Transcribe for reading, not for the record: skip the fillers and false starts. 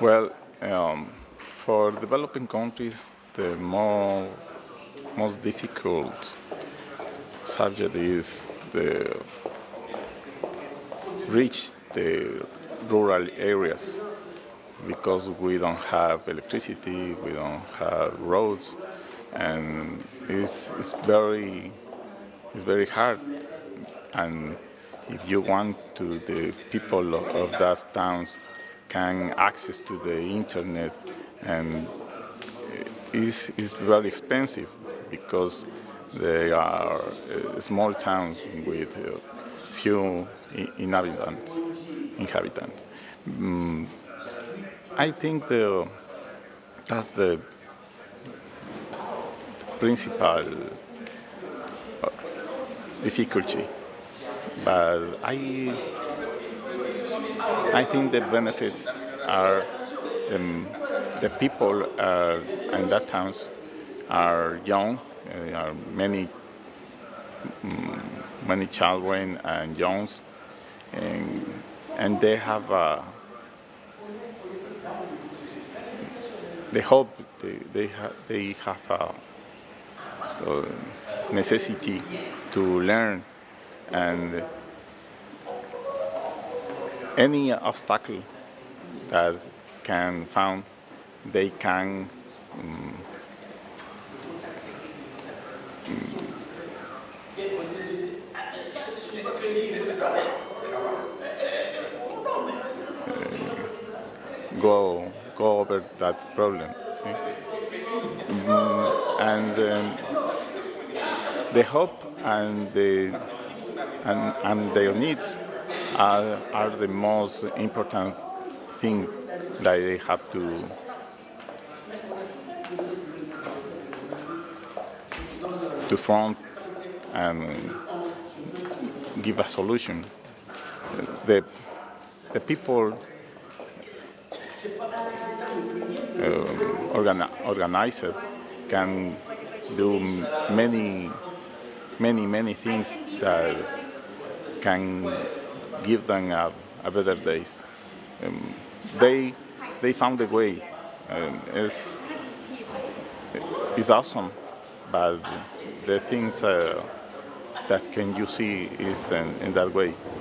Well, for developing countries, the most difficult subject is to reach the rural areas, because we don't have electricity, we don't have roads, and it's very hard. And if you want to the people of that towns can access to the internet, and it's very expensive because they are small towns with few inhabitants. I think that's the principal difficulty, but I think the benefits are the people in that towns are young, are many children and youngs, and they have they hope they have a necessity to learn, and any obstacle that can found, they can go over that problem. See? And the hope and their needs are the most important thing that they have to front and give a solution. The people organized can do many things that can give them a better days. They found a way. It's awesome, but the things that can you see is in that way.